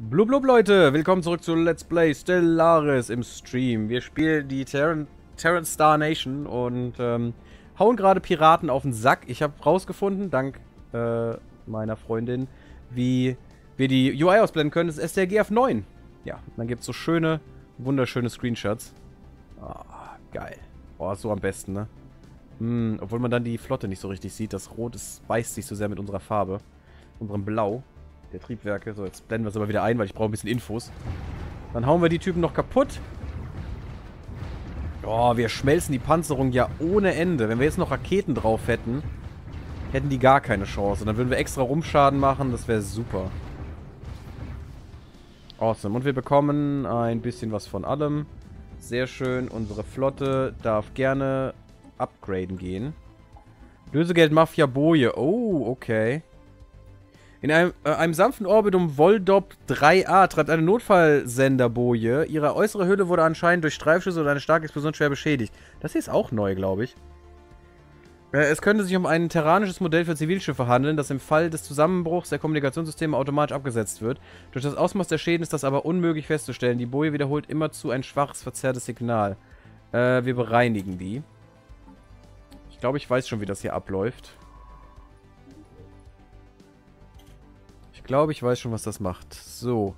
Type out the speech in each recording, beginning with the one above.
Blub, Leute, willkommen zurück zu Let's Play Stellaris im Stream. Wir spielen die Terran Star Nation und hauen gerade Piraten auf den Sack. Ich habe rausgefunden, dank meiner Freundin, wie wir die UI ausblenden können. Das ist der GF9. Ja, dann gibt es so schöne, wunderschöne Screenshots. Oh, geil. Oh, so am besten, ne? Hm, obwohl man dann die Flotte nicht so richtig sieht. Das Rot beißt sich so sehr mit unserer Farbe, unserem Blau. Der Triebwerke. So, jetzt blenden wir es aber wieder ein, weil ich brauche ein bisschen Infos. Dann hauen wir die Typen noch kaputt. Oh, wir schmelzen die Panzerung ja ohne Ende. Wenn wir jetzt noch Raketen drauf hätten, hätten die gar keine Chance. Und dann würden wir extra Rumschaden machen. Das wäre super. Awesome. Und wir bekommen ein bisschen was von allem. Sehr schön. Unsere Flotte darf gerne upgraden gehen. Lösegeldmafia Boje. Oh, okay. In einem sanften Orbit um Voldop 3A treibt eine Notfallsenderboje. Ihre äußere Hülle wurde anscheinend durch Streifschüsse oder eine starke Explosion schwer beschädigt. Das hier ist auch neu, glaube ich. Es könnte sich um ein terranisches Modell für Zivilschiffe handeln, das im Fall des Zusammenbruchs der Kommunikationssysteme automatisch abgesetzt wird. Durch das Ausmaß der Schäden ist das aber unmöglich festzustellen. Die Boje wiederholt immerzu ein schwaches, verzerrtes Signal. Wir bereinigen die. Ich glaube, ich weiß schon, wie das hier abläuft. Ich glaube, ich weiß schon, was das macht. So.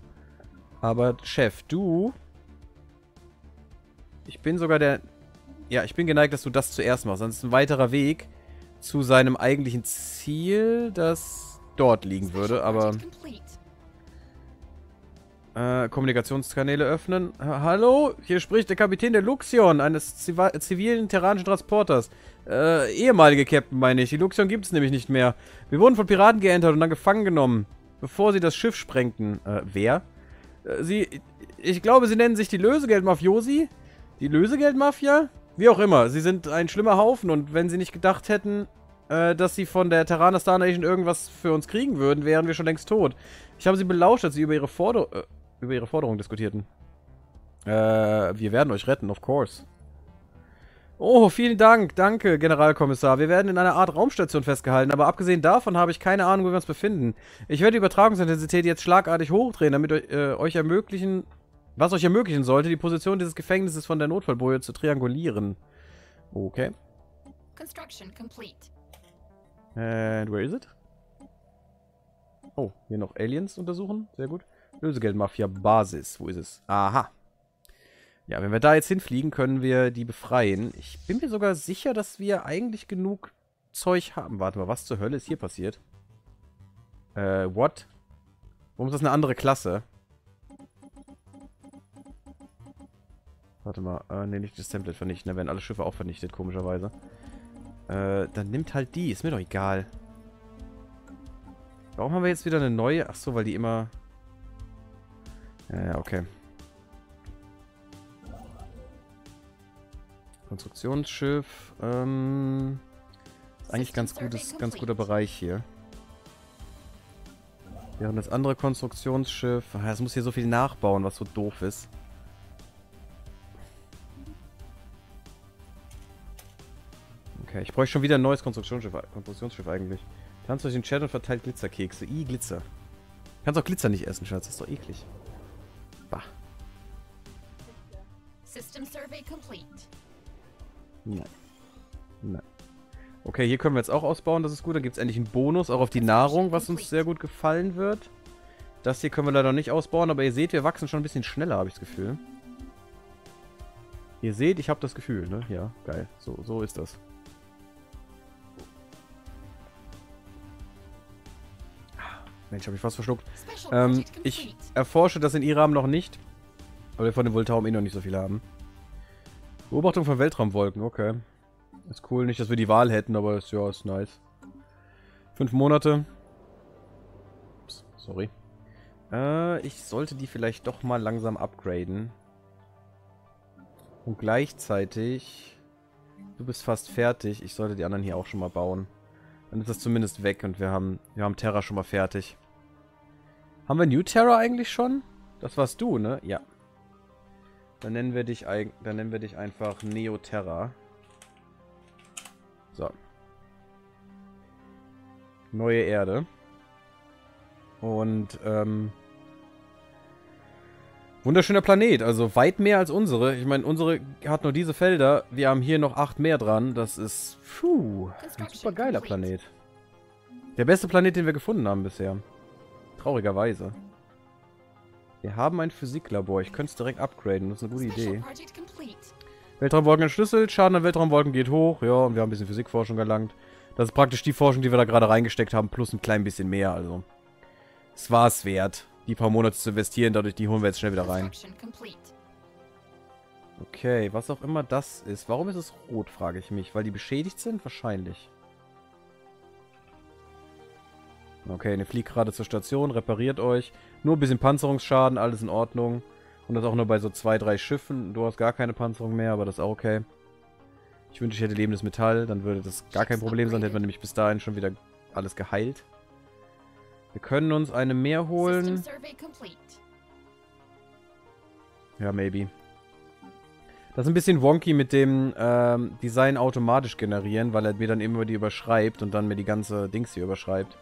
Aber, Chef, du... Ich bin sogar der... Ja, ich bin geneigt, dass du das zuerst machst. Sonst ist ein weiterer Weg zu seinem eigentlichen Ziel, das dort liegen würde, aber... Kommunikationskanäle öffnen. Hallo? Hier spricht der Kapitän der Luxion, eines zivilen terranischen Transporters. Ehemalige Captain, meine ich. Die Luxion gibt es nämlich nicht mehr. Wir wurden von Piraten geentert und dann gefangen genommen. Bevor sie das Schiff sprengten. Wer? Ich glaube, sie nennen sich die Lösegeldmafiosi? Die Lösegeldmafia? Wie auch immer, sie sind ein schlimmer Haufen und wenn sie nicht gedacht hätten, dass sie von der Terran Star Nation irgendwas für uns kriegen würden, wären wir schon längst tot. Ich habe sie belauscht, als sie über ihre Forderung diskutierten. Wir werden euch retten, of course. Oh, vielen Dank. Danke, Generalkommissar. Wir werden in einer Art Raumstation festgehalten, aber abgesehen davon habe ich keine Ahnung, wo wir uns befinden. Ich werde die Übertragungsintensität jetzt schlagartig hochdrehen, damit euch ermöglichen sollte, die Position dieses Gefängnisses von der Notfallboje zu triangulieren. Okay. Construction complete. And where is it? Oh, hier noch Aliens untersuchen. Sehr gut. Lösegeldmafia-Basis. Wo ist es? Aha. Ja, wenn wir da jetzt hinfliegen, können wir die befreien. Ich bin mir sogar sicher, dass wir eigentlich genug Zeug haben. Warte mal, was zur Hölle ist hier passiert? What? Warum ist das eine andere Klasse? Warte mal, ne, nicht das Template vernichten. Da werden alle Schiffe auch vernichtet, komischerweise. Dann nimmt halt die. Ist mir doch egal. Warum haben wir jetzt wieder eine neue? Ach so, weil die immer... Ja, okay. Konstruktionsschiff. Ist eigentlich ganz guter Bereich hier. Während das andere Konstruktionsschiff... Das muss hier so viel nachbauen, was so doof ist. Okay, ich bräuchte schon wieder ein neues Konstruktionsschiff eigentlich. Tanzt durch den Chat und verteilt Glitzerkekse. Ih, Glitzer. Kannst auch Glitzer nicht essen, Schatz. Das ist doch eklig. Bah. System Survey complete. Nein. Nein. Okay, hier können wir jetzt auch ausbauen, das ist gut. Dann gibt es endlich einen Bonus, auch auf die Nahrung, was uns sehr gut gefallen wird. Das hier können wir leider nicht ausbauen, aber ihr seht, wir wachsen schon ein bisschen schneller, habe ich das Gefühl. Ihr seht, ich habe das Gefühl, ne? Ja, geil. So ist das. Mensch, habe ich fast verschluckt. Ich erforsche das in Iram noch nicht, weil wir von dem Voltaum eh noch nicht so viel haben. Beobachtung von Weltraumwolken, okay. Ist cool, nicht, dass wir die Wahl hätten, aber ist, ja, ist nice. 5 Monate. Ups, sorry. Ich sollte die vielleicht doch mal langsam upgraden. Und gleichzeitig... Du bist fast fertig. Ich sollte die anderen hier auch schon mal bauen. Dann ist das zumindest weg und wir haben Terra schon mal fertig. Haben wir New Terra eigentlich schon? Das warst du, ne? Ja. Dann nennen wir dich einfach Neo Terra. So. Neue Erde. Und Wunderschöner Planet, also weit mehr als unsere. Ich meine, unsere hat nur diese Felder. Wir haben hier noch 8 mehr dran. Das ist, pfuh, ein super geiler Planet. Der beste Planet, den wir gefunden haben bisher. Traurigerweise. Wir haben ein Physiklabor. Ich könnte es direkt upgraden. Das ist eine gute Idee. Weltraumwolken entschlüsselt. Schaden an Weltraumwolken geht hoch. Ja, und wir haben ein bisschen Physikforschung gelangt. Das ist praktisch die Forschung, die wir da gerade reingesteckt haben. Plus ein klein bisschen mehr, also. Es war es wert, die paar Monate zu investieren. Dadurch, die holen wir jetzt schnell wieder rein. Okay, was auch immer das ist. Warum ist es rot, frage ich mich. Weil die beschädigt sind? Wahrscheinlich. Okay, eine fliegt gerade zur Station, repariert euch. Nur ein bisschen Panzerungsschaden, alles in Ordnung. Und das auch nur bei so 2, 3 Schiffen. Du hast gar keine Panzerung mehr, aber das ist auch okay. Ich wünschte, ich hätte lebendes Metall. Dann würde das gar kein Problem sein. Hätten wir nämlich bis dahin schon wieder alles geheilt. Wir können uns eine mehr holen. Ja, maybe. Das ist ein bisschen wonky mit dem Design automatisch generieren, weil er mir dann immer die überschreibt und dann mir die ganze Dings hier überschreibt.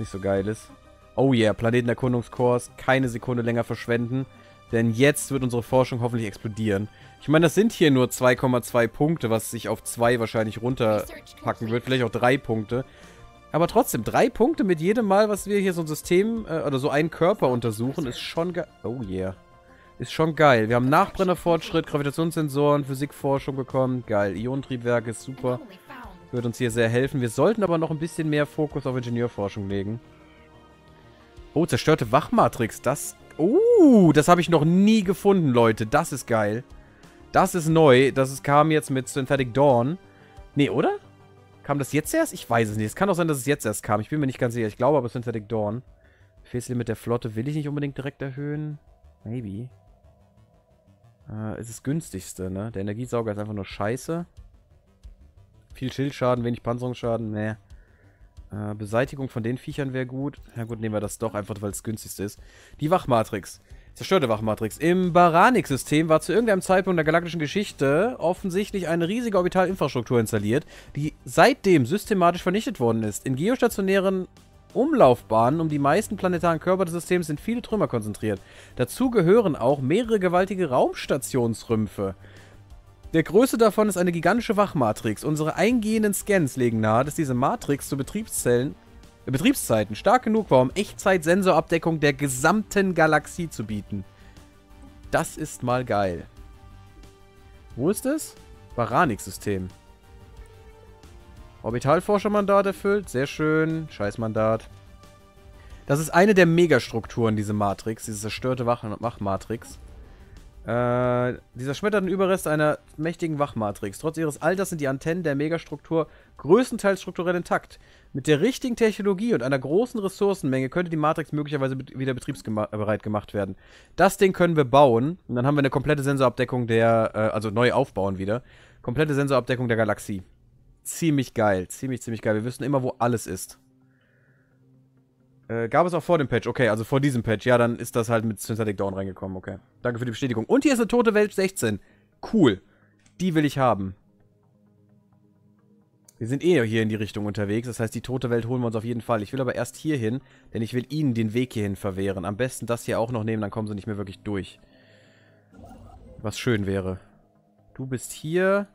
Nicht so geil ist. Oh yeah, Planetenerkundungskurs. Keine Sekunde länger verschwenden. Denn jetzt wird unsere Forschung hoffentlich explodieren. Ich meine, das sind hier nur 2,2 Punkte, was sich auf 2 wahrscheinlich runterpacken wird. Vielleicht auch 3 Punkte. Aber trotzdem, 3 Punkte mit jedem Mal, was wir hier so ein System oder so einen Körper untersuchen, ist schon geil. Oh yeah. Ist schon geil. Wir haben Nachbrennerfortschritt, Gravitationssensoren, Physikforschung bekommen. Geil. Ionentriebwerke ist super. Wird uns hier sehr helfen. Wir sollten aber noch ein bisschen mehr Fokus auf Ingenieurforschung legen. Oh, zerstörte Wachmatrix. Das... Oh, das habe ich noch nie gefunden, Leute. Das ist geil. Das ist neu. Das kam jetzt mit Synthetic Dawn. Nee, oder? Kam das jetzt erst? Ich weiß es nicht. Es kann auch sein, dass es jetzt erst kam. Ich bin mir nicht ganz sicher. Ich glaube aber Synthetic Dawn. Befehlslimit der Flotte will ich nicht unbedingt direkt erhöhen. Maybe. Ist das günstigste, ne? Der Energiesauger ist einfach nur scheiße. Viel Schildschaden, wenig Panzerungsschaden, ne. Beseitigung von den Viechern wäre gut. Na gut, nehmen wir das doch einfach, weil es das günstigste ist. Die Wachmatrix. Zerstörte Wachmatrix. Im Baranix-System war zu irgendeinem Zeitpunkt der galaktischen Geschichte offensichtlich eine riesige Orbitalinfrastruktur installiert, die seitdem systematisch vernichtet worden ist. In geostationären Umlaufbahnen um die meisten planetaren Körper des Systems sind viele Trümmer konzentriert. Dazu gehören auch mehrere gewaltige Raumstationsrümpfe. Der größte davon ist eine gigantische Wachmatrix. Unsere eingehenden Scans legen nahe, dass diese Matrix zu Betriebszeiten stark genug war, um Echtzeit-Sensorabdeckung der gesamten Galaxie zu bieten. Das ist mal geil. Wo ist es? Baranix-System. Orbitalforschermandat erfüllt. Sehr schön. Scheißmandat. Das ist eine der Megastrukturen, diese Matrix. Diese zerstörte Wachmatrix. Dieser schmetternden Überreste einer mächtigen Wachmatrix. Trotz ihres Alters sind die Antennen der Megastruktur größtenteils strukturell intakt. Mit der richtigen Technologie und einer großen Ressourcenmenge könnte die Matrix möglicherweise wieder betriebsbereit gemacht werden. Das Ding können wir bauen und dann haben wir eine komplette Sensorabdeckung der, also neu aufbauen wieder. Komplette Sensorabdeckung der Galaxie. Ziemlich geil, ziemlich geil. Wir wissen immer, wo alles ist. Gab es auch vor dem Patch, okay, also vor diesem Patch. Ja, dann ist das halt mit Synthetic Dawn reingekommen, okay. Danke für die Bestätigung. Und hier ist eine tote Welt 16. Cool. Die will ich haben. Wir sind eh hier in die Richtung unterwegs, das heißt, die tote Welt holen wir uns auf jeden Fall. Ich will aber erst hier hin, denn ich will ihnen den Weg hierhin verwehren. Am besten das hier auch noch nehmen, dann kommen sie nicht mehr wirklich durch. Was schön wäre. Du bist hier.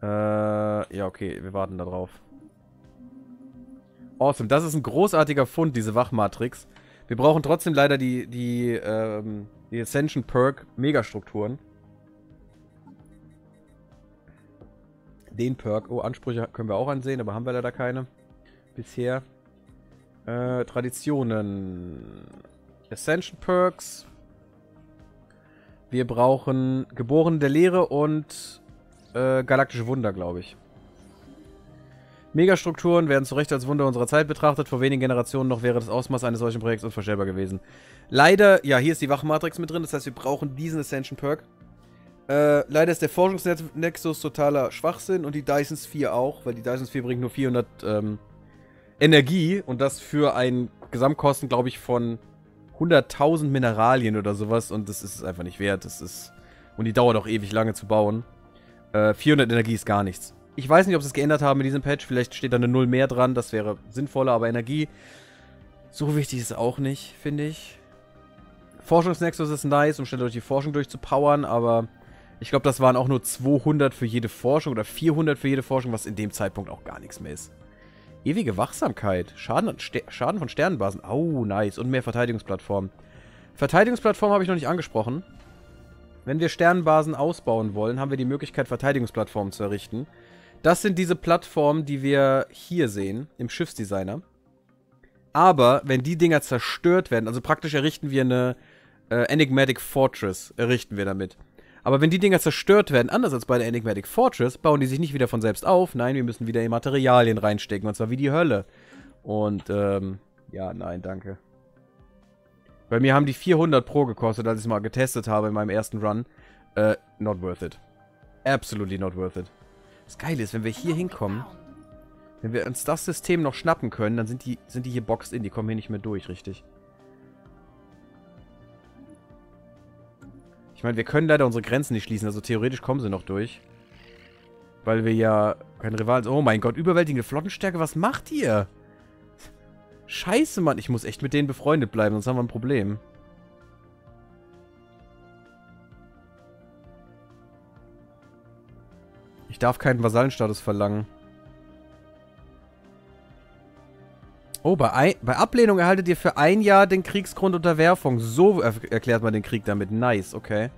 Ja, okay, wir warten da drauf. Awesome, das ist ein großartiger Fund, diese Wachmatrix. Wir brauchen trotzdem leider die Ascension Perk Megastrukturen. Den Perk. Oh, Ansprüche können wir auch ansehen, aber haben wir leider keine. Bisher. Traditionen. Ascension Perks. Wir brauchen Geborene der Lehre und galaktische Wunder, glaube ich. Megastrukturen werden zu Recht als Wunder unserer Zeit betrachtet. Vor wenigen Generationen noch wäre das Ausmaß eines solchen Projekts unvorstellbar gewesen. Leider, ja, hier ist die Wachmatrix mit drin. Das heißt, wir brauchen diesen Ascension Perk. Leider ist der Forschungsnexus totaler Schwachsinn und die Dysons 4 auch, weil die Dysons 4 bringt nur 400 Energie und das für einen Gesamtkosten, glaube ich, von 100.000 Mineralien oder sowas. Und das ist es einfach nicht wert. Das ist, und die dauert auch ewig lange zu bauen. 400 Energie ist gar nichts. Ich weiß nicht, ob sie es geändert haben in diesem Patch. Vielleicht steht da eine 0 mehr dran. Das wäre sinnvoller, aber Energie. So wichtig ist es auch nicht, finde ich. Forschungsnexus ist nice, um schnell durch die Forschung durchzupowern, aber ich glaube, das waren auch nur 200 für jede Forschung oder 400 für jede Forschung, was in dem Zeitpunkt auch gar nichts mehr ist. Ewige Wachsamkeit. Schaden von Sternenbasen. Oh, nice. Und mehr Verteidigungsplattformen. Verteidigungsplattformen habe ich noch nicht angesprochen. Wenn wir Sternenbasen ausbauen wollen, haben wir die Möglichkeit, Verteidigungsplattformen zu errichten. Das sind diese Plattformen, die wir hier sehen, im Schiffsdesigner. Aber wenn die Dinger zerstört werden, also praktisch errichten wir eine Enigmatic Fortress, errichten wir damit. Aber wenn die Dinger zerstört werden, anders als bei der Enigmatic Fortress, bauen die sich nicht wieder von selbst auf. Nein, wir müssen wieder in Materialien reinstecken, und zwar wie die Hölle. Und, ja, nein, danke. Bei mir haben die 400 Pro gekostet, als ich es mal getestet habe in meinem ersten Run. Not worth it. Absolutely not worth it. Das Geile ist, wenn wir hier hinkommen, wenn wir uns das System noch schnappen können, dann sind die hier boxed in, die kommen hier nicht mehr durch, richtig. Ich meine, wir können leider unsere Grenzen nicht schließen, also theoretisch kommen sie noch durch. Weil wir ja kein Rival sind. Oh mein Gott, überwältigende Flottenstärke, was macht ihr? Scheiße, Mann, ich muss echt mit denen befreundet bleiben, sonst haben wir ein Problem. Ich darf keinen Vasallenstatus verlangen. Oh, bei Ablehnung erhaltet ihr für ein Jahr den Kriegsgrund Unterwerfung. So erklärt man den Krieg damit. Nice, okay.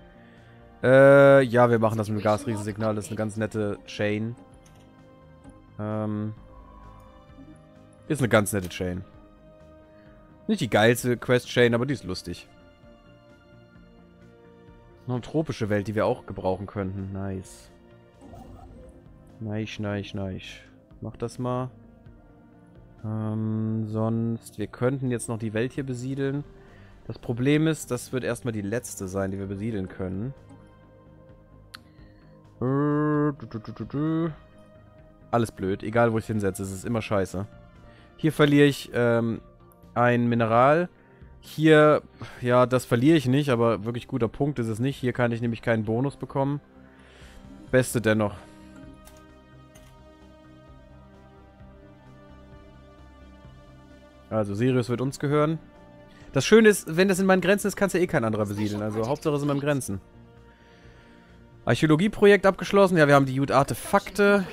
Ja, wir machen das mit dem Gasriesensignal. Das ist eine ganz nette Chain. Ist eine ganz nette Chain. Nicht die geilste Quest-Chain, aber die ist lustig. Noch eine tropische Welt, die wir auch gebrauchen könnten. Nice. Nice, nice, nice. Mach das mal. Sonst, wir könnten jetzt noch die Welt hier besiedeln. Das Problem ist, das wird erstmal die letzte sein, die wir besiedeln können. Alles blöd, egal wo ich hinsetze, es ist immer scheiße. Hier verliere ich ein Mineral. Hier, ja, das verliere ich nicht, aber wirklich guter Punkt ist es nicht. Hier kann ich nämlich keinen Bonus bekommen. Beste dennoch. Also, Sirius wird uns gehören. Das Schöne ist, wenn das in meinen Grenzen ist, kann es ja eh kein anderer besiedeln. Also, Hauptsache es in meinen Grenzen. Archäologieprojekt abgeschlossen. Ja, wir haben die Jud-Artefakte.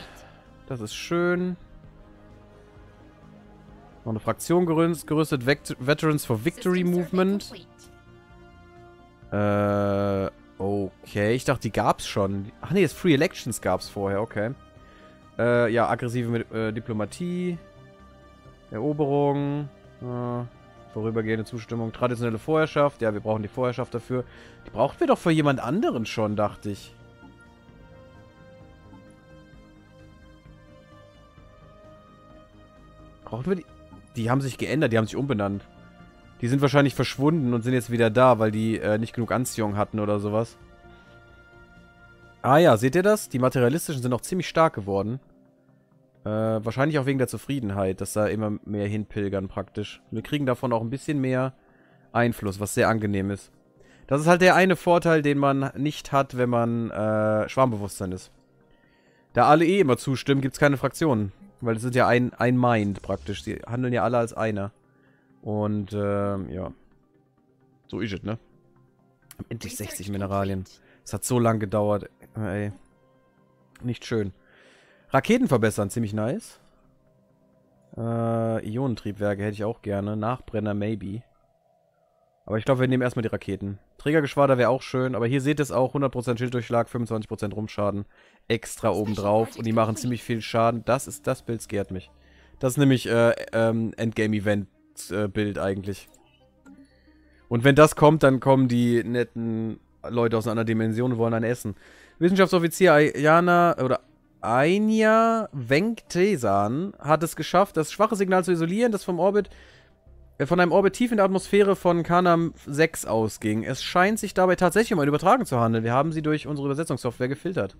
Das ist schön. Noch eine Fraktion gerüstet. Veterans for Victory Movement. Okay. Ich dachte, die gab's schon. Ach nee, das Free Elections gab's vorher. Okay. Ja, aggressive Diplomatie. Eroberung, vorübergehende Zustimmung, traditionelle Vorherrschaft. Ja, wir brauchen die Vorherrschaft dafür. Die brauchten wir doch für jemand anderen schon, dachte ich. Brauchten wir die? Die haben sich geändert, die haben sich umbenannt. Die sind wahrscheinlich verschwunden und sind jetzt wieder da, weil die nicht genug Anziehung hatten oder sowas. Ah ja, seht ihr das? Die Materialistischen sind auch ziemlich stark geworden. Wahrscheinlich auch wegen der Zufriedenheit, dass da immer mehr hinpilgern praktisch. Wir kriegen davon auch ein bisschen mehr Einfluss, was sehr angenehm ist. Das ist halt der eine Vorteil, den man nicht hat, wenn man Schwarmbewusstsein ist. Da alle eh immer zustimmen, gibt es keine Fraktionen. Weil es sind ja ein Mind praktisch. Sie handeln ja alle als einer. Und ja. So ist es, ne? Endlich 60 Mineralien. Es hat so lange gedauert. Ey. Nicht schön. Raketen verbessern, ziemlich nice. Ionentriebwerke hätte ich auch gerne. Nachbrenner, maybe. Aber ich glaube, wir nehmen erstmal die Raketen. Trägergeschwader wäre auch schön, aber hier seht ihr es auch. 100% Schilddurchschlag, 25% Rumpfschaden. Extra obendrauf. Und die machen ziemlich viel Schaden. Das Bild scared mich. Das ist nämlich Endgame-Event-Bild eigentlich. Und wenn das kommt, dann kommen die netten Leute aus einer anderen Dimension und wollen einen essen. Wissenschaftsoffizier Ayana oder Anja Wengtesan hat es geschafft, das schwache Signal zu isolieren, das von einem Orbit tief in der Atmosphäre von Kanam 6 ausging. Es scheint sich dabei tatsächlich um eine Übertragung zu handeln. Wir haben sie durch unsere Übersetzungssoftware gefiltert.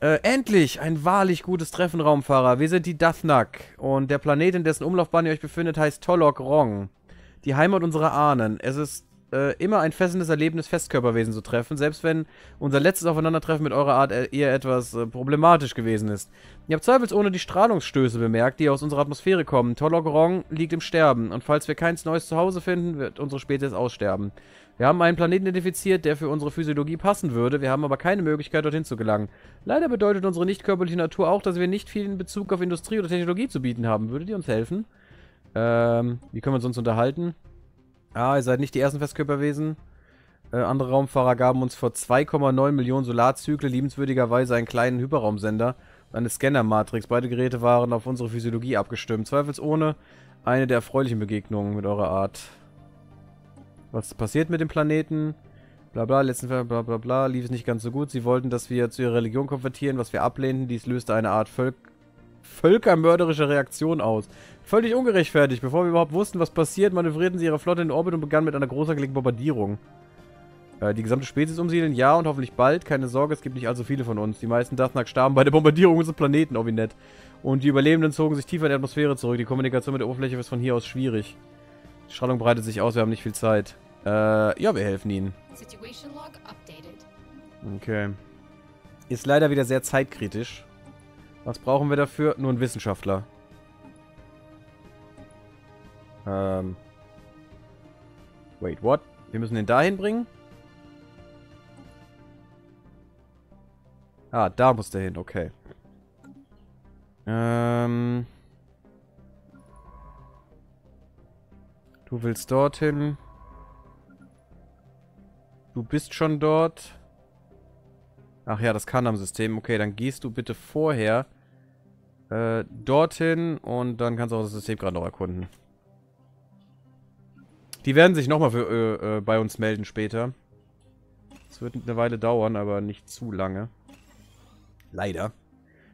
Endlich! Ein wahrlich gutes Treffen, Raumfahrer. Wir sind die Dathnak. Und der Planet, in dessen Umlaufbahn ihr euch befindet, heißt Tolok Rong. Die Heimat unserer Ahnen. Es ist immer ein fesselndes Erleben des Festkörperwesens zu treffen, selbst wenn unser letztes Aufeinandertreffen mit eurer Art eher etwas problematisch gewesen ist. Ihr habt zweifelsohne die Strahlungsstöße bemerkt, die aus unserer Atmosphäre kommen. Tolok Rong liegt im Sterben und falls wir keins Neues zu Hause finden, wird unsere Spezies aussterben. Wir haben einen Planeten identifiziert, der für unsere Physiologie passen würde, wir haben aber keine Möglichkeit, dorthin zu gelangen. Leider bedeutet unsere nichtkörperliche Natur auch, dass wir nicht viel in Bezug auf Industrie oder Technologie zu bieten haben. Würdet ihr uns helfen? Wie können wir uns unterhalten? Ah, ihr seid nicht die ersten Festkörperwesen. Andere Raumfahrer gaben uns vor 2,9 Millionen Solarzyklen liebenswürdigerweise einen kleinen Hyperraumsender und eine Scannermatrix. Beide Geräte waren auf unsere Physiologie abgestimmt. Zweifelsohne eine der erfreulichen Begegnungen mit eurer Art. Was passiert mit dem Planeten? Blabla, letzten Fall blablabla, lief es nicht ganz so gut. Sie wollten, dass wir zu ihrer Religion konvertieren, was wir ablehnten. Dies löste eine Art völkermörderische Reaktion aus. Völlig ungerechtfertigt. Bevor wir überhaupt wussten, was passiert, manövrierten sie ihre Flotte in den Orbit und begannen mit einer großartigen Bombardierung. Die gesamte Spezies umsiedeln, ja, und hoffentlich bald. Keine Sorge, es gibt nicht allzu viele von uns. Die meisten Dathnak starben bei der Bombardierung unseres Planeten, oh wie nett. Und die Überlebenden zogen sich tiefer in die Atmosphäre zurück. Die Kommunikation mit der Oberfläche ist von hier aus schwierig. Die Strahlung breitet sich aus, wir haben nicht viel Zeit. Ja, wir helfen ihnen. Okay. Ist leider wieder sehr zeitkritisch. Was brauchen wir dafür? Nur einen Wissenschaftler. Wait, what? Wir müssen den dahin bringen? Ah, da muss der hin, okay. Du willst dorthin. Du bist schon dort. Ach ja, das kann am System. Okay, dann gehst du bitte vorher dorthin und dann kannst du auch das System gerade noch erkunden. Die werden sich nochmal bei uns melden später. Es wird eine Weile dauern, aber nicht zu lange. Leider.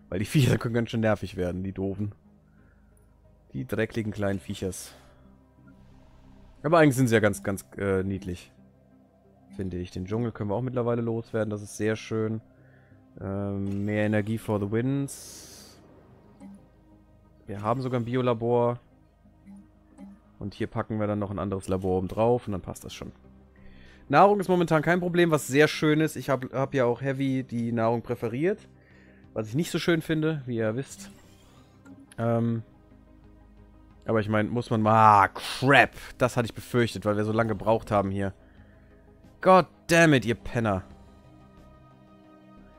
Weil die Viecher können ganz schön nervig werden, die doofen. Die dreckigen kleinen Viechers. Aber eigentlich sind sie ja ganz, ganz niedlich. Finde ich. Den Dschungel können wir auch mittlerweile loswerden, das ist sehr schön. Mehr Energie for the Winds. Wir haben sogar ein Biolabor. Und hier packen wir dann noch ein anderes Labor oben drauf und dann passt das schon. Nahrung ist momentan kein Problem, was sehr schön ist. Ich hab ja auch Heavy die Nahrung präferiert. Was ich nicht so schön finde, wie ihr wisst. Aber ich meine, muss man mal... Ah, crap! Das hatte ich befürchtet, weil wir so lange gebraucht haben hier. God damn it, ihr Penner.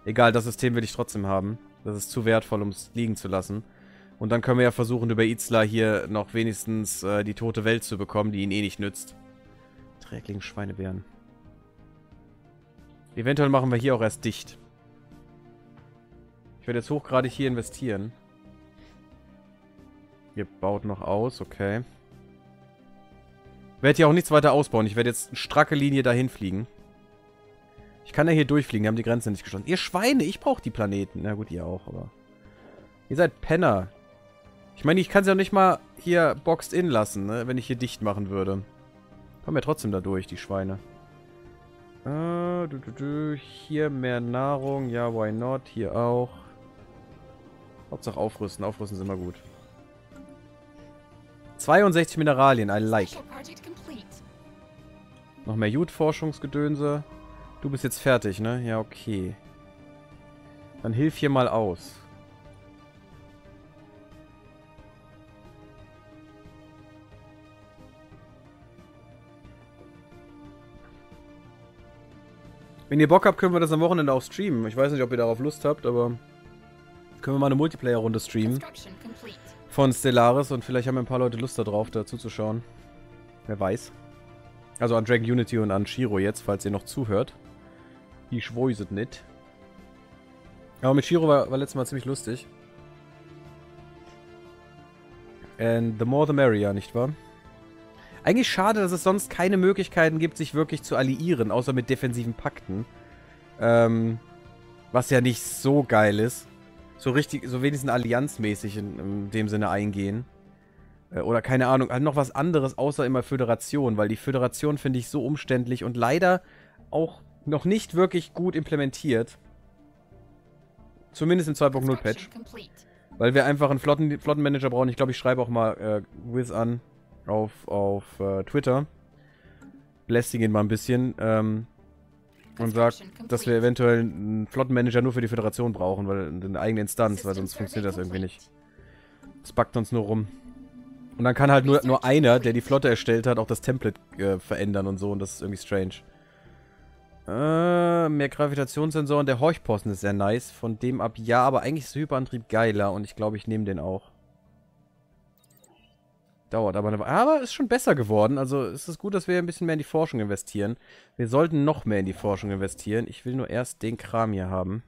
Egal, das System will ich trotzdem haben. Das ist zu wertvoll, um es liegen zu lassen. Und dann können wir ja versuchen, über Itzla hier noch wenigstens die tote Welt zu bekommen, die ihnen eh nicht nützt. Dreckigen Schweinebären. Eventuell machen wir hier auch erst dicht. Ich werde jetzt hochgradig hier investieren. Ihr baut noch aus, okay. Ich werde hier auch nichts weiter ausbauen. Ich werde jetzt eine stracke Linie dahin fliegen. Ich kann ja hier durchfliegen, wir haben die Grenze nicht geschlossen. Ihr Schweine, ich brauche die Planeten. Na gut, ihr auch, aber... Ihr seid Penner. Ich meine, ich kann es ja nicht mal hier boxed in lassen, ne, wenn ich hier dicht machen würde. Kommen ja trotzdem da durch, die Schweine. Hier mehr Nahrung. Ja, why not? Hier auch. Hauptsache aufrüsten. Aufrüsten ist immer gut. 62 Mineralien. I like. Noch mehr Jud-Forschungsgedönse. Du bist jetzt fertig, ne? Ja, okay. Dann hilf hier mal aus. Wenn ihr Bock habt, können wir das am Wochenende auch streamen. Ich weiß nicht, ob ihr darauf Lust habt, aber... Können wir mal eine Multiplayer-Runde streamen. Von Stellaris und vielleicht haben ein paar Leute Lust darauf, dazu zu schauen. Wer weiß. Also an Dragon Unity und an Shiro jetzt, falls ihr noch zuhört. Ich weiß es nicht. Aber mit Shiro war letztes Mal ziemlich lustig. And the more the merrier, nicht wahr? Eigentlich schade, dass es sonst keine Möglichkeiten gibt, sich wirklich zu alliieren, außer mit defensiven Pakten. Was ja nicht so geil ist. So richtig, so wenigstens allianzmäßig in dem Sinne eingehen. Oder keine Ahnung, halt noch was anderes außer immer Föderation, weil die Föderation finde ich so umständlich und leider auch noch nicht wirklich gut implementiert. Zumindest im 2.0 Patch. Weil wir einfach einen Flottenmanager brauchen. Ich glaube, ich schreibe auch mal Wiz an. Auf Twitter. lästig ihn mal ein bisschen und sagt, dass wir eventuell einen Flottenmanager nur für die Föderation brauchen, weil eine eigene Instanz, weil sonst funktioniert das irgendwie nicht. Es backt uns nur rum. Und dann kann halt nur einer, der die Flotte erstellt hat, auch das Template verändern und so, und das ist irgendwie strange. Mehr Gravitationssensoren, der Horchposten ist sehr nice, von dem ab ja, aber eigentlich ist Hyperantrieb geiler und ich glaube, ich nehme den auch. Dauert aber eine Weile. Aber ist schon besser geworden. Also ist es gut, dass wir ein bisschen mehr in die Forschung investieren. Wir sollten noch mehr in die Forschung investieren. Ich will nur erst den Kram hier haben.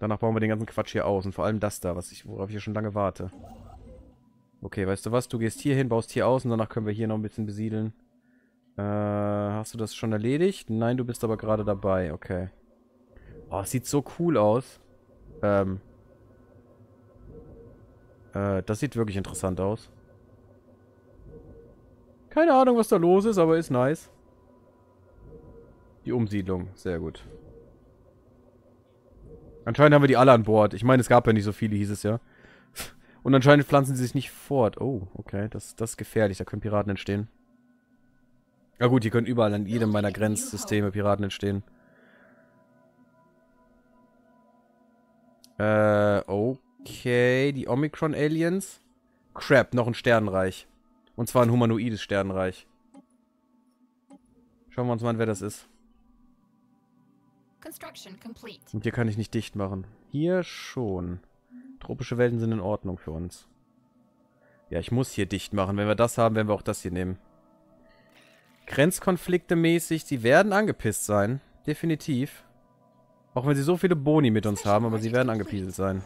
Danach bauen wir den ganzen Quatsch hier aus. Und vor allem das da, worauf ich hier schon lange warte. Okay, weißt du was? Du gehst hier hin, baust hier aus und danach können wir hier noch ein bisschen besiedeln. Hast du das schon erledigt? Nein, du bist aber gerade dabei. Okay. Oh, es sieht so cool aus. Das sieht wirklich interessant aus. Keine Ahnung, was da los ist, aber ist nice. Die Umsiedlung, sehr gut. Anscheinend haben wir die alle an Bord. Ich meine, es gab ja nicht so viele, hieß es ja. Und anscheinend pflanzen sie sich nicht fort. Oh, okay, das ist gefährlich. Da können Piraten entstehen. Ja gut, die können überall an jedem meiner Grenzsysteme Piraten entstehen. Okay, die Omicron-Aliens. Crap, noch ein Sternenreich. Und zwar ein humanoides Sternenreich. Schauen wir uns mal an, wer das ist. Und hier kann ich nicht dicht machen. Hier schon. Tropische Welten sind in Ordnung für uns. Ja, ich muss hier dicht machen. Wenn wir das haben, werden wir auch das hier nehmen. Grenzkonflikte mäßig. Sie werden angepisst sein. Definitiv. Auch wenn sie so viele Boni mit uns haben, aber sie werden angepieselt sein.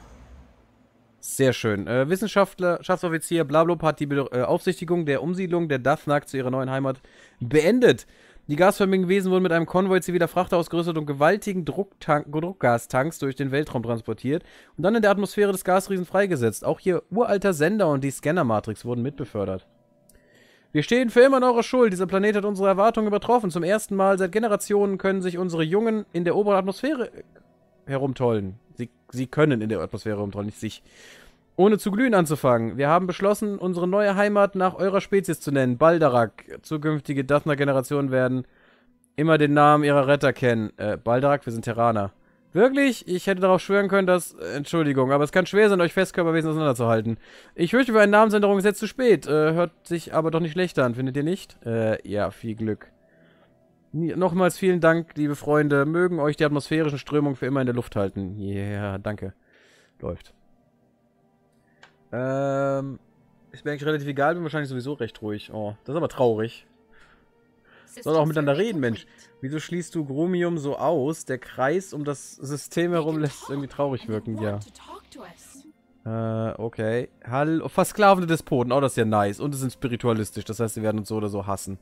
Sehr schön. Wissenschaftler, Schaffsoffizier, Blablub hat die Aufsichtigung der Umsiedlung der Dathnak zu ihrer neuen Heimat beendet. Die gasförmigen Wesen wurden mit einem Konvoi ziviler Frachter ausgerüstet und gewaltigen Druckgastanks durch den Weltraum transportiert und dann in der Atmosphäre des Gasriesen freigesetzt. Auch ihr uralter Sender und die Scannermatrix wurden mitbefördert. Wir stehen für immer in eurer Schuld. Dieser Planet hat unsere Erwartungen übertroffen. Zum ersten Mal seit Generationen können sich unsere Jungen in der oberen Atmosphäre herumtollen. Sie können in der Atmosphäre rumtrollen, nicht sich. Ohne zu glühen anzufangen. Wir haben beschlossen, unsere neue Heimat nach eurer Spezies zu nennen. Baldarak. Zukünftige Dathnak-Generationen werden immer den Namen ihrer Retter kennen. Baldarak, wir sind Terraner. Wirklich? Ich hätte darauf schwören können, dass... Entschuldigung, aber es kann schwer sein, euch Festkörperwesen auseinanderzuhalten. Ich fürchte, für eine Namensänderung ist jetzt zu spät. Hört sich aber doch nicht schlecht an, findet ihr nicht? Ja, viel Glück. Nochmals vielen Dank, liebe Freunde. Mögen euch die atmosphärischen Strömungen für immer in der Luft halten. Ja, yeah, danke. Läuft. Ist mir eigentlich relativ egal, bin wahrscheinlich sowieso recht ruhig. Oh, das ist aber traurig. Soll auch miteinander reden, Mensch. Wieso schließt du Gromium so aus? Der Kreis um das System herum lässt es irgendwie traurig wirken, ja. Okay. Hallo, versklavende Despoten. Oh, das ist ja nice. Und es sind spiritualistisch, das heißt, sie werden uns so oder so hassen.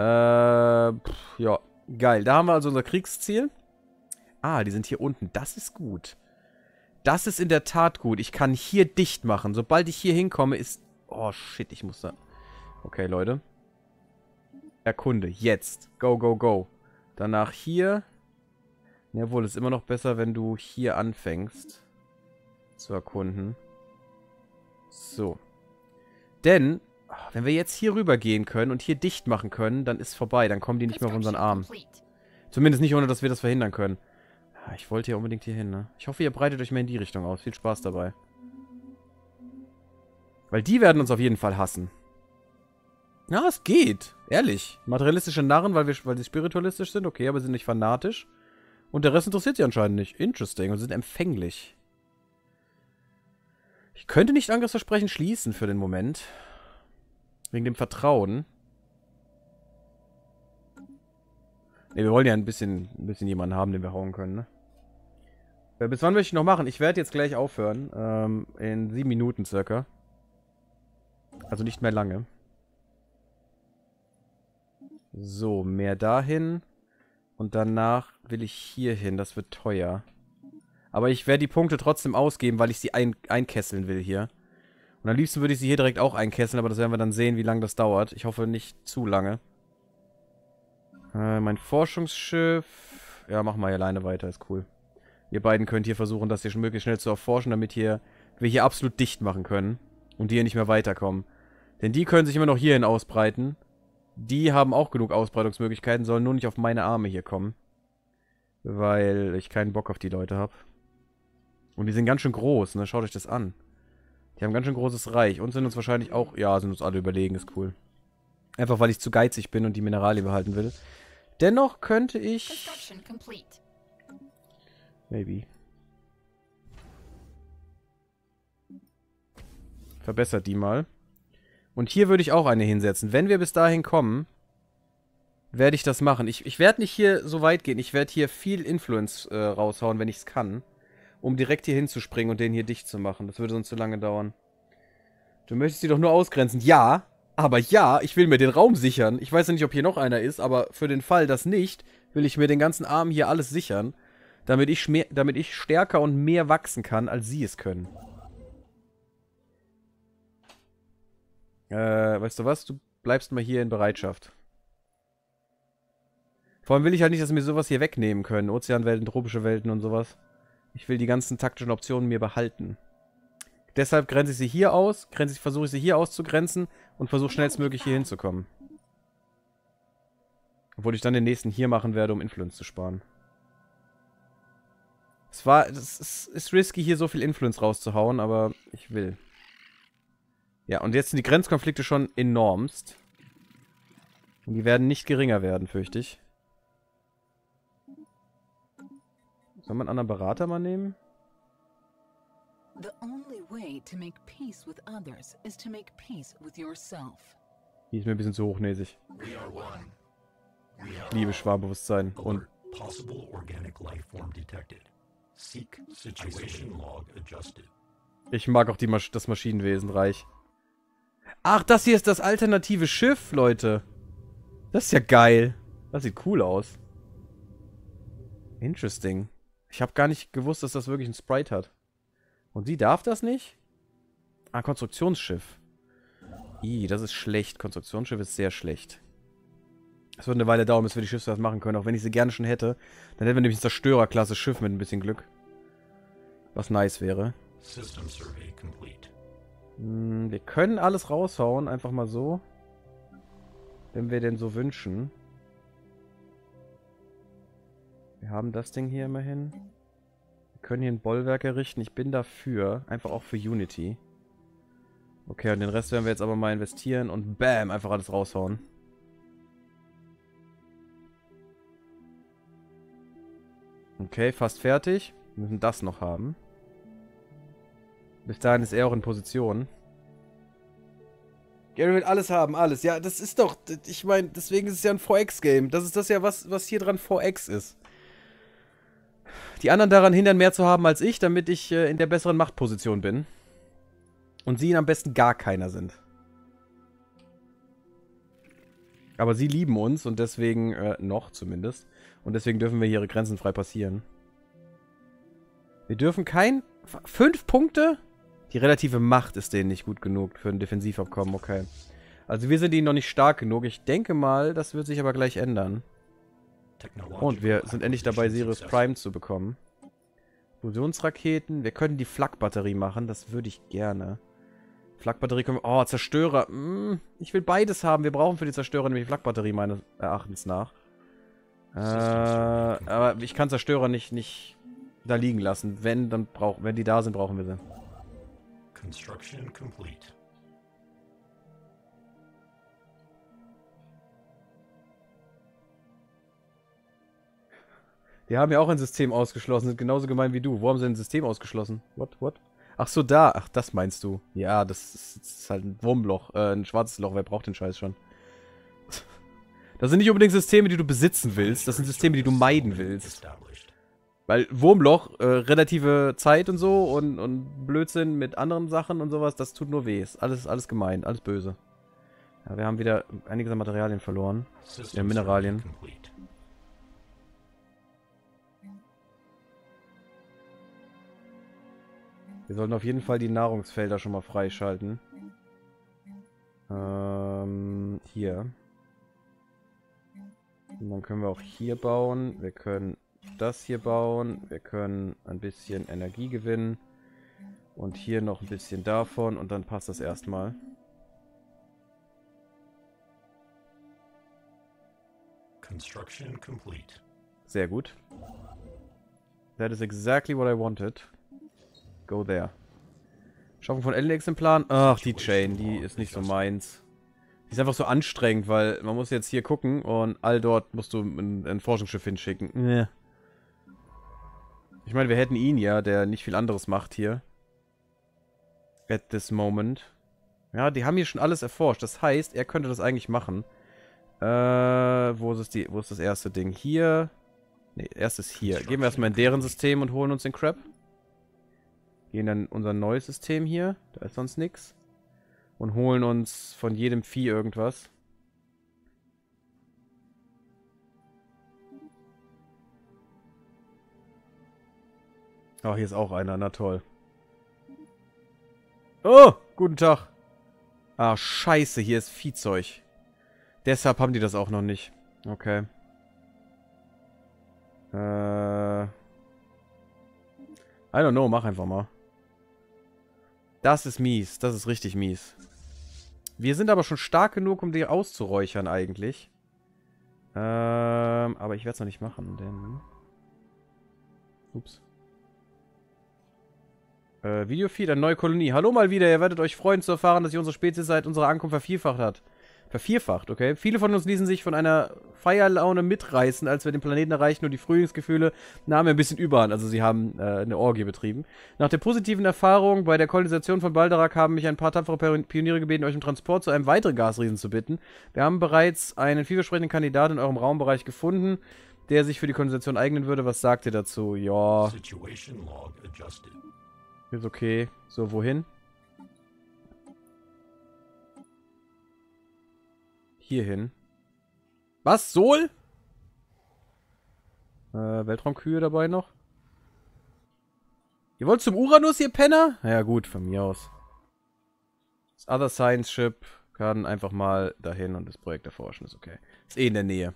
Ja, geil. Da haben wir also unser Kriegsziel. Ah, die sind hier unten. Das ist gut. Das ist in der Tat gut. Ich kann hier dicht machen. Sobald ich hier hinkomme, ist... Oh, shit, ich muss da... Okay, Leute. Erkunde. Jetzt. Go, go, go. Danach hier. Jawohl, ist immer noch besser, wenn du hier anfängst zu erkunden. So. Denn... Wenn wir jetzt hier rüber gehen können und hier dicht machen können, dann ist vorbei. Dann kommen die nicht mehr auf unseren Arm. Zumindest nicht, ohne dass wir das verhindern können. Ich wollte ja unbedingt hier hin, ne? Ich hoffe, ihr breitet euch mehr in die Richtung aus. Viel Spaß dabei. Weil die werden uns auf jeden Fall hassen. Ja, es geht. Ehrlich. Materialistische Narren, weil sie spiritualistisch sind. Okay, aber sie sind nicht fanatisch. Und der Rest interessiert sie anscheinend nicht. Interesting. Und sie sind empfänglich. Ich könnte nicht Angriffsversprechen schließen für den Moment. Wegen dem Vertrauen. Ne, wir wollen ja ein bisschen jemanden haben, den wir hauen können, ne? Bis wann möchte ich noch machen? Ich werde jetzt gleich aufhören. In 7 Minuten circa. Also nicht mehr lange. So, mehr dahin. Und danach will ich hier hin. Das wird teuer. Aber ich werde die Punkte trotzdem ausgeben, weil ich sie einkesseln will hier. Und am liebsten würde ich sie hier direkt auch einkesseln, aber das werden wir dann sehen, wie lange das dauert. Ich hoffe, nicht zu lange. Mein Forschungsschiff... Ja, machen wir hier alleine weiter, ist cool. Ihr beiden könnt hier versuchen, das hier möglichst schnell zu erforschen, damit wir hier absolut dicht machen können. Und die hier nicht mehr weiterkommen. Denn die können sich immer noch hierhin ausbreiten. Die haben auch genug Ausbreitungsmöglichkeiten, sollen nur nicht auf meine Arme hier kommen. Weil ich keinen Bock auf die Leute habe. Und die sind ganz schön groß, ne? Schaut euch das an. Die haben ganz schön großes Reich und sind uns wahrscheinlich auch... Ja, sind uns alle überlegen, ist cool. Einfach, weil ich zu geizig bin und die Mineralien behalten will. Dennoch könnte ich... Maybe. Verbessert die mal. Und hier würde ich auch eine hinsetzen. Wenn wir bis dahin kommen, werde ich das machen. Ich werde nicht hier so weit gehen. Ich werde hier viel Influence raushauen, wenn ich es kann. Um direkt hier hinzuspringen und den hier dicht zu machen. Das würde sonst zu lange dauern. Du möchtest die doch nur ausgrenzen. Ja, aber ja, ich will mir den Raum sichern. Ich weiß ja nicht, ob hier noch einer ist, aber für den Fall, dass nicht, will ich mir den ganzen Arm hier alles sichern. Damit ich stärker und mehr wachsen kann, als sie es können. Weißt du was? Du bleibst mal hier in Bereitschaft. Vor allem will ich halt nicht, dass mir sowas hier wegnehmen können. Ozeanwelten, tropische Welten und sowas. Ich will die ganzen taktischen Optionen mir behalten. Deshalb grenze ich sie hier aus, versuche ich sie hier auszugrenzen und versuche schnellstmöglich hier hinzukommen. Obwohl ich dann den nächsten hier machen werde, um Influence zu sparen. Es ist risky, hier so viel Influence rauszuhauen, aber ich will. Ja, und jetzt sind die Grenzkonflikte schon enormst. Und die werden nicht geringer werden, fürchte ich. Soll man einen anderen Berater mal nehmen? Die ist mir ein bisschen zu hochnäsig. Liebe Schwarmbewusstsein und... Ich mag auch die das Maschinenwesenreich. Ach, das hier ist das alternative Schiff, Leute. Das ist ja geil. Das sieht cool aus. Interesting. Ich habe gar nicht gewusst, dass das wirklich einen Sprite hat. Und sie darf das nicht? Ah, Konstruktionsschiff. Ih, das ist schlecht. Konstruktionsschiff ist sehr schlecht. Es wird eine Weile dauern, bis wir die Schiffe was machen können, auch wenn ich sie gerne schon hätte. Dann hätten wir nämlich ein Zerstörerklasse Schiff mit ein bisschen Glück. Was nice wäre. Wir können alles raushauen, einfach mal so. Wenn wir denn so wünschen. Wir haben das Ding hier immerhin. Wir können hier ein Bollwerk errichten. Ich bin dafür. Einfach auch für Unity. Okay, und den Rest werden wir jetzt aber mal investieren und bam, einfach alles raushauen. Okay, fast fertig. Wir müssen das noch haben. Bis dahin ist er auch in Position. Gary will alles haben, alles. Ja, das ist doch... Ich meine, deswegen ist es ja ein 4X-Game. Das ist das ja, was hier dran 4X ist. Die anderen daran hindern, mehr zu haben als ich, damit ich in der besseren Machtposition bin. Und sie am besten gar keiner sind. Aber sie lieben uns und deswegen... noch zumindest. Und deswegen dürfen wir ihre Grenzen frei passieren. Wir dürfen kein... 5 Punkte? Die relative Macht ist denen nicht gut genug für ein Defensivabkommen, okay. Also wir sind ihnen noch nicht stark genug. Ich denke mal, das wird sich aber gleich ändern. Und wir sind endlich dabei, Sirius Prime zu bekommen. Fusionsraketen. Wir können die Flak-Batterie machen. Das würde ich gerne. Flak-Batterie können wir... Oh, Zerstörer. Ich will beides haben. Wir brauchen für die Zerstörer nämlich die Flak-Batterie meines Erachtens nach. Aber ich kann Zerstörer nicht da liegen lassen. Wenn die da sind, brauchen wir sie. Construction complete. Die haben ja auch ein System ausgeschlossen, sind genauso gemein wie du. Wo haben sie ein System ausgeschlossen? What? Ach so, da. Ach, das meinst du. Ja, das ist halt ein Wurmloch, ein schwarzes Loch. Wer braucht den Scheiß schon? Das sind nicht unbedingt Systeme, die du besitzen willst. Das sind Systeme, die du meiden willst. Weil Wurmloch, relative Zeit und so und Blödsinn mit anderen Sachen und sowas, das tut nur weh. Ist alles gemein, alles böse. Ja, wir haben wieder einiges an Materialien verloren. Ja, Mineralien. Wir sollten auf jeden Fall die Nahrungsfelder schon mal freischalten. Hier. Und dann können wir auch hier bauen. Wir können das hier bauen. Wir können ein bisschen Energie gewinnen. Und hier noch ein bisschen davon. Und dann passt das erstmal. Construction complete. Sehr gut. That is exactly what I wanted. Go there. Schaffung von Elden-Exemplaren. Ach, die Chain, die ist nicht so meins. Die ist einfach so anstrengend, weil man muss jetzt hier gucken und all dort musst du ein Forschungsschiff hinschicken. Ich meine, wir hätten ihn ja, der nicht viel anderes macht hier. At this moment. Ja, die haben hier schon alles erforscht. Das heißt, er könnte das eigentlich machen. Wo ist das erste Ding? Hier. Ne, erstes hier. Gehen wir erstmal in deren System und holen uns den Crap. Gehen dann in unser neues System hier. Da ist sonst nichts. Und holen uns von jedem Vieh irgendwas. Ah, hier ist auch einer. Na toll. Oh, guten Tag. Ah, scheiße, hier ist Viehzeug. Deshalb haben die das auch noch nicht. Okay. I don't know, mach einfach mal. Das ist mies, das ist richtig mies. Wir sind aber schon stark genug, um die auszuräuchern eigentlich. Aber ich werde es noch nicht machen, denn... Ups. Videofeed, eine neue Kolonie. Hallo mal wieder, ihr werdet euch freuen zu erfahren, dass ihr unsere Spezies seit unserer Ankunft vervielfacht hat. Vervierfacht, okay? Viele von uns ließen sich von einer Feierlaune mitreißen, als wir den Planeten erreichten und die Frühlingsgefühle nahmen ein bisschen überhand. Also sie haben eine Orgie betrieben. Nach der positiven Erfahrung bei der Kolonisation von Baldarak haben mich ein paar tapfere Pioniere gebeten, euch im Transport zu einem weiteren Gasriesen zu bitten. Wir haben bereits einen vielversprechenden Kandidaten in eurem Raumbereich gefunden, der sich für die Kolonisation eignen würde. Was sagt ihr dazu? Ja... Ist okay. So, wohin? Hierhin. Was? Sol? Weltraumkühe dabei noch? Ihr wollt zum Uranus, ihr Penner? Ja gut, von mir aus. Das Other Science Ship kann einfach mal dahin und das Projekt erforschen. Ist okay. Ist eh in der Nähe.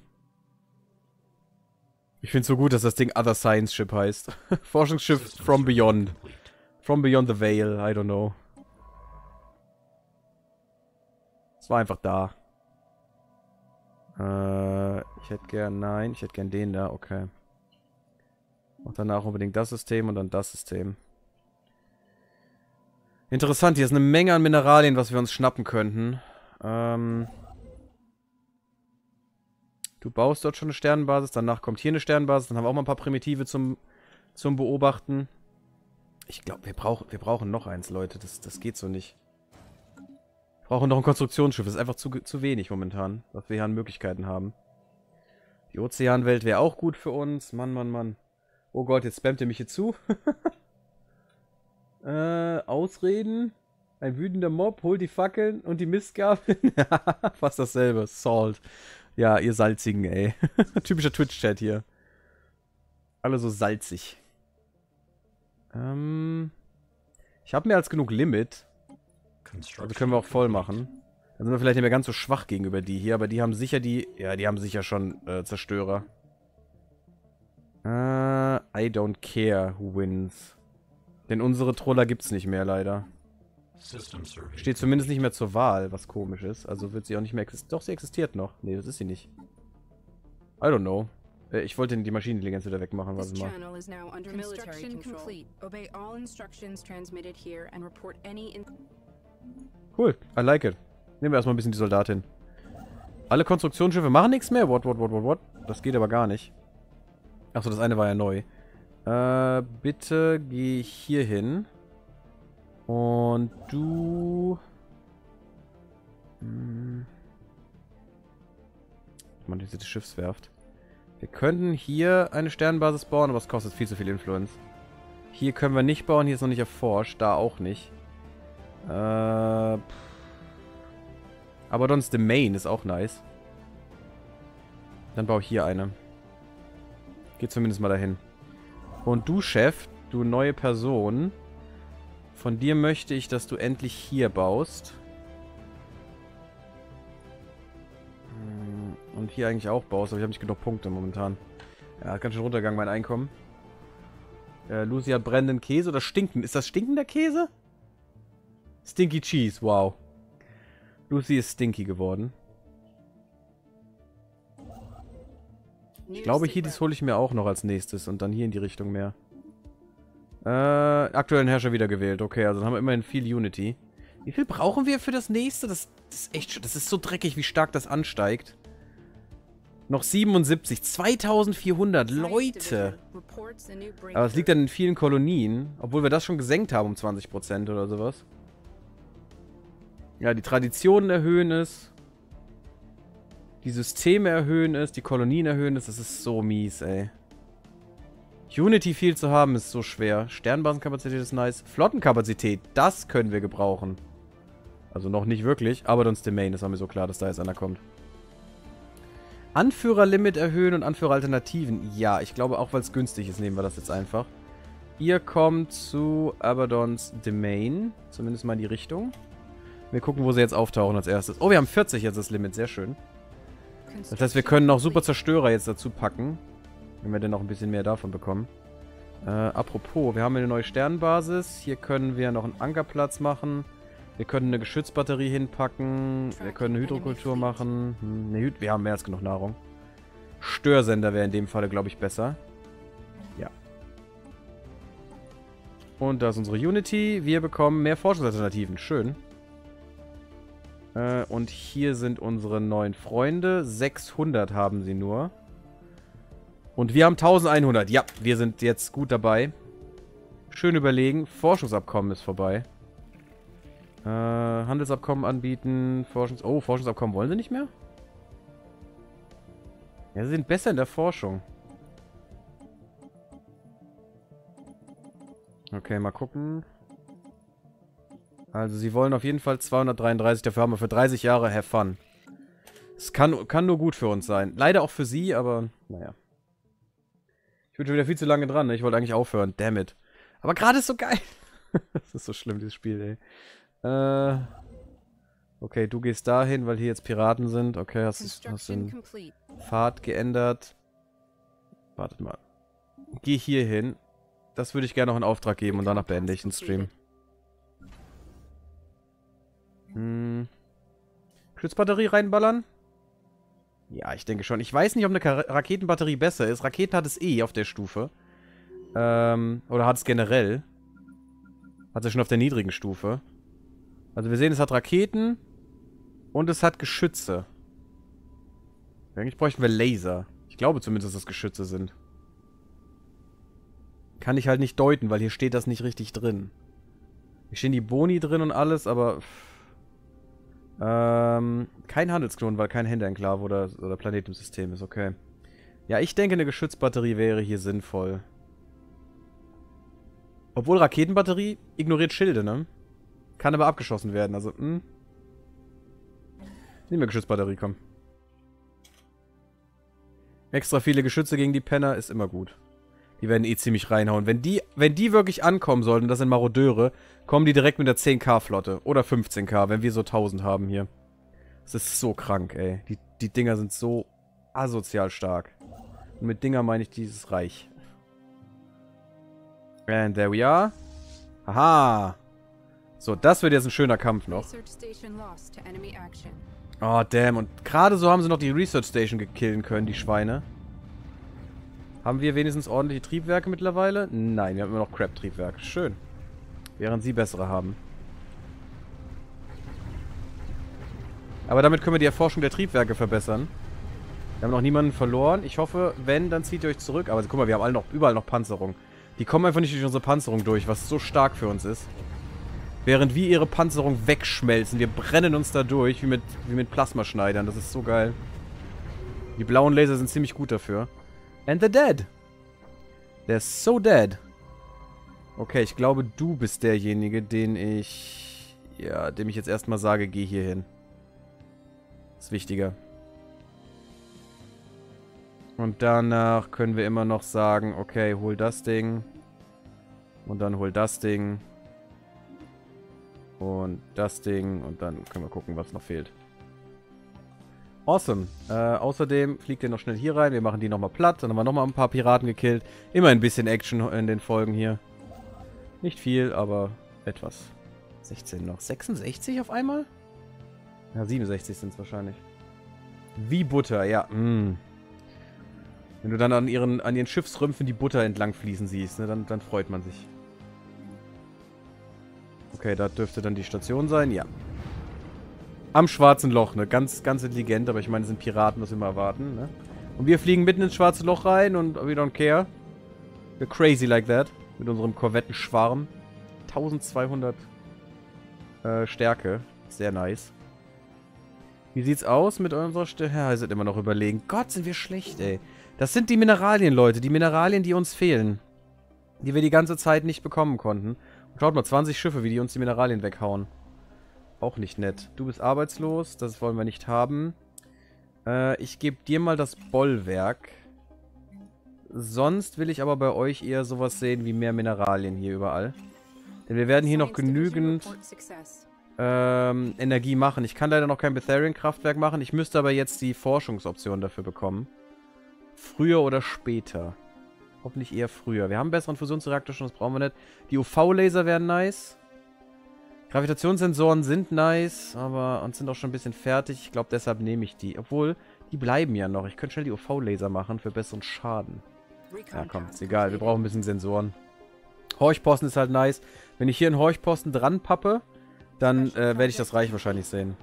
Ich find's so gut, dass das Ding Other Science Ship heißt. Forschungsschiff from beyond. From beyond the veil, I don't know. Es war einfach da. Ich hätte gern, nein, ich hätte gern den da, okay. Und danach unbedingt das System und dann das System. Interessant, hier ist eine Menge an Mineralien, was wir uns schnappen könnten. Du baust dort schon eine Sternenbasis, danach kommt hier eine Sternenbasis, dann haben wir auch mal ein paar Primitive zum Beobachten. Ich glaube, wir brauchen noch eins, Leute. Das geht so nicht. Wir brauchen noch ein Konstruktionsschiff. Das ist einfach zu wenig momentan, was wir hier an Möglichkeiten haben. Die Ozeanwelt wäre auch gut für uns. Mann, Mann, Mann. Oh Gott, jetzt spammt ihr mich hier zu. Ausreden. Ein wütender Mob. Holt die Fackeln und die Mistgabeln. Fast dasselbe. Salt. Ja, ihr Salzigen, ey. Typischer Twitch-Chat hier. Alle so salzig. Ich habe mehr als genug Limit. Also können wir auch voll machen. Dann sind wir vielleicht nicht mehr ganz so schwach gegenüber die hier, aber die haben sicher ja, die haben sicher schon Zerstörer. I don't care who wins. Denn unsere Troller gibt's nicht mehr, leider. Steht zumindest nicht mehr zur Wahl, was komisch ist. Also wird sie auch nicht mehr existieren. Doch, sie existiert noch. Nee, das ist sie nicht. I don't know. Ich wollte die Maschinenintelligenz wieder wegmachen, was mal. Cool, I like it. Nehmen wir erstmal ein bisschen die Soldatin. Alle Konstruktionsschiffe machen nichts mehr. What? Das geht aber gar nicht. Achso, das eine war ja neu. Bitte geh hier hin. Und du... Man, diese Schiffswerft. Wir könnten hier eine Sternenbasis bauen, aber es kostet viel zu viel Influence. Hier können wir nicht bauen, hier ist noch nicht erforscht, da auch nicht. Abaddons Domain ist auch nice. Dann baue ich hier eine. Geht zumindest mal dahin. Und du, Chef, du neue Person, von dir möchte ich, dass du endlich hier baust. Und hier eigentlich auch baust, aber ich habe nicht genug Punkte momentan. Ja, hat ganz schön runtergegangen, mein Einkommen. Lucia hat brennenden Käse oder stinkend? Ist das stinkender Käse? Stinky Cheese, wow. Lucy ist stinky geworden. Ich glaube, hier, das hole ich mir auch noch als nächstes und dann hier in die Richtung mehr. Aktuellen Herrscher wieder gewählt. Okay, also dann haben wir immerhin viel Unity. Wie viel brauchen wir für das nächste? Das ist echt, das ist so dreckig, wie stark das ansteigt. Noch 77, 2400 Leute. Aber es liegt dann in vielen Kolonien, obwohl wir das schon gesenkt haben um 20% oder sowas. Ja, die Traditionen erhöhen es. Die Systeme erhöhen es, die Kolonien erhöhen es. Das ist so mies, ey. Unity viel zu haben ist so schwer. Sternbasenkapazität ist nice. Flottenkapazität, das können wir gebrauchen. Also noch nicht wirklich, aber Abaddons Domain, das war mir so klar, dass da jetzt einer kommt. Anführerlimit erhöhen und Anführeralternativen. Ja, ich glaube auch, weil es günstig ist, nehmen wir das jetzt einfach. Ihr kommt zu Abaddons Domain. Zumindest mal in die Richtung. Wir gucken, wo sie jetzt auftauchen als erstes. Oh, wir haben 40 jetzt das Limit. Sehr schön. Das heißt, wir können noch super Zerstörer jetzt dazu packen. Wenn wir denn noch ein bisschen mehr davon bekommen. Apropos, wir haben eine neue Sternbasis. Hier können wir noch einen Ankerplatz machen. Wir können eine Geschützbatterie hinpacken. Wir können eine Hydrokultur machen. Wir haben mehr als genug Nahrung. Störsender wäre in dem Falle, glaube ich, besser. Ja. Und da ist unsere Unity. Wir bekommen mehr Forschungsalternativen. Schön. Und hier sind unsere neuen Freunde. 600 haben sie nur. Und wir haben 1100. Ja, wir sind jetzt gut dabei. Schön überlegen. Forschungsabkommen ist vorbei. Handelsabkommen anbieten, Oh, Forschungsabkommen wollen sie nicht mehr? Ja, sie sind besser in der Forschung. Okay, mal gucken. Also sie wollen auf jeden Fall 233, dafür haben wir für 30 Jahre have fun. Es kann nur gut für uns sein. Leider auch für sie, aber naja. Ich bin schon wieder viel zu lange dran, ne? Ich wollte eigentlich aufhören, damn it. Aber gerade ist so geil. Das ist so schlimm, dieses Spiel, ey. Okay, du gehst dahin, weil hier jetzt Piraten sind. Okay, hast den Pfad geändert. Wartet mal. Geh hier hin. Das würde ich gerne noch in Auftrag geben und danach beende ich den Stream. Schützbatterie reinballern? Ja, ich denke schon. Ich weiß nicht, ob eine Raketenbatterie besser ist. Raketen hat es eh auf der Stufe. Oder hat es generell. Hat es schon auf der niedrigen Stufe. Also wir sehen, es hat Raketen und es hat Geschütze. Eigentlich bräuchten wir Laser. Ich glaube zumindest, dass das Geschütze sind. Kann ich halt nicht deuten, weil hier steht das nicht richtig drin. Hier stehen die Boni drin und alles, aber... kein Handelsknoten, weil kein Händler-Enklave oder Planet im System ist, okay. Ja, ich denke, eine Geschützbatterie wäre hier sinnvoll. Obwohl Raketenbatterie ignoriert Schilde, ne? Kann aber abgeschossen werden, also, Nehmen wir Geschützbatterie, komm. Extra viele Geschütze gegen die Penner ist immer gut. Die werden eh ziemlich reinhauen. Wenn die wirklich ankommen sollten, das sind Marodeure, kommen die direkt mit der 10K-Flotte. Oder 15K, wenn wir so 1000 haben hier. Das ist so krank, ey. Die Dinger sind so asozial stark. Und mit Dinger meine ich dieses Reich. And there we are. Haha. So, das wird jetzt ein schöner Kampf noch. Oh, damn. Und gerade so haben sie noch die Research Station gekillen können, die Schweine. Haben wir wenigstens ordentliche Triebwerke mittlerweile? Nein, wir haben immer noch Crap-Triebwerke. Schön. Während sie bessere haben. Aber damit können wir die Erforschung der Triebwerke verbessern. Wir haben noch niemanden verloren. Ich hoffe, wenn, dann zieht ihr euch zurück. Aber guck mal, wir haben alle noch, überall noch Panzerung. Die kommen einfach nicht durch unsere Panzerung durch, was so stark für uns ist. Während wir ihre Panzerung wegschmelzen. Wir brennen uns da durch, wie mit Plasmaschneidern. Das ist so geil. Die blauen Laser sind ziemlich gut dafür. And they're dead. They're so dead. Okay, ich glaube, du bist derjenige, dem ich jetzt erstmal sage, geh hier hin. Ist wichtiger. Und danach können wir immer noch sagen, okay, hol das Ding. Und dann hol das Ding. Und das Ding. Und dann können wir gucken, was noch fehlt. Awesome. Außerdem fliegt ihr noch schnell hier rein. Wir machen die nochmal platt. Dann haben wir nochmal ein paar Piraten gekillt. Immer ein bisschen Action in den Folgen hier. Nicht viel, aber etwas. 16 noch. 66 auf einmal? Ja, 67 sind es wahrscheinlich. Wie Butter, ja. Wenn du dann an ihren Schiffsrümpfen die Butter entlang fließen siehst, ne, dann freut man sich. Okay, da dürfte dann die Station sein, ja. Am Schwarzen Loch, ne? Ganz intelligent, aber ich meine, es sind Piraten, was wir mal erwarten, ne? Und wir fliegen mitten ins Schwarze Loch rein und we don't care. We're crazy like that. Mit unserem Korvettenschwarm. 1200 Stärke. Sehr nice. Wie sieht's aus mit unserer Stärke? Ja, ihr seid immer noch überlegen. Gott, sind wir schlecht, ey. Das sind die Mineralien, Leute. Die Mineralien, die uns fehlen. Die wir die ganze Zeit nicht bekommen konnten. Schaut mal, 20 Schiffe, wie die uns die Mineralien weghauen. Auch nicht nett. Du bist arbeitslos, das wollen wir nicht haben. Ich gebe dir mal das Bollwerk. Sonst will ich aber bei euch eher sowas sehen wie mehr Mineralien hier überall. Denn wir werden hier noch genügend Energie machen. Ich kann leider noch kein Betherian-Kraftwerk machen. Ich müsste aber jetzt die Forschungsoption dafür bekommen. Früher oder später. Hoffentlich eher früher. Wir haben einen besseren Fusionsreaktor schon, das brauchen wir nicht. Die UV-Laser wären nice. Gravitationssensoren sind nice, aber uns sind auch schon ein bisschen fertig. Ich glaube, deshalb nehme ich die. Obwohl, die bleiben ja noch. Ich könnte schnell die UV-Laser machen für besseren Schaden. Ja, komm, ist egal. Wir brauchen ein bisschen Sensoren. Horchposten ist halt nice. Wenn ich hier einen Horchposten dran pappe, dann werde ich das Reich wahrscheinlich sehen.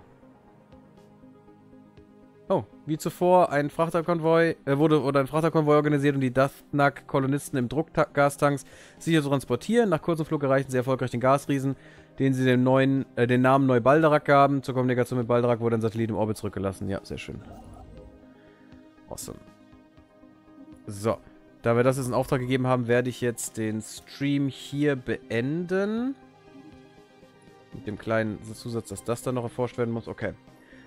Oh, wie zuvor, ein Frachterkonvoi wurde organisiert, um die Dathnak-Kolonisten im Druckgastanks sicher zu transportieren. Nach kurzem Flug erreichten sie erfolgreich den Gasriesen, den sie dem neuen, den Namen Neubaldarak gaben. Zur Kommunikation mit Baldarak wurde ein Satellit im Orbit zurückgelassen. Ja, sehr schön. Awesome. So, da wir das jetzt in Auftrag gegeben haben, werde ich jetzt den Stream hier beenden. Mit dem kleinen Zusatz, dass das dann noch erforscht werden muss. Okay.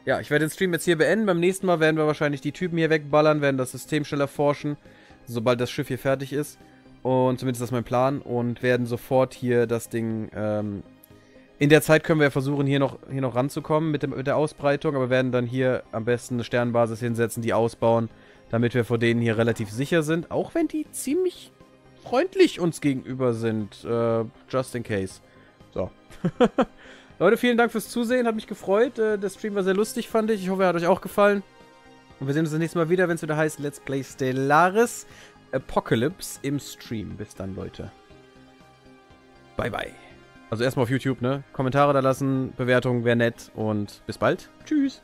Ja, ich werde den Stream jetzt hier beenden. Beim nächsten Mal werden wir wahrscheinlich die Typen hier wegballern, werden das System schneller forschen, sobald das Schiff hier fertig ist. Und zumindest das ist mein Plan. Und werden sofort hier das Ding... in der Zeit können wir ja versuchen, hier noch ranzukommen mit der Ausbreitung. Aber werden dann hier am besten eine Sternenbasis hinsetzen, die ausbauen, damit wir vor denen hier relativ sicher sind. Auch wenn die ziemlich freundlich uns gegenüber sind. Just in case. So. Leute, vielen Dank fürs Zusehen. Hat mich gefreut. Der Stream war sehr lustig, fand ich. Ich hoffe, er hat euch auch gefallen. Und wir sehen uns das nächste Mal wieder, wenn es wieder heißt Let's Play Stellaris Apocalypse im Stream. Bis dann, Leute. Bye, bye. Also erstmal auf YouTube, ne? Kommentare da lassen, Bewertungen wäre nett. Und bis bald. Tschüss.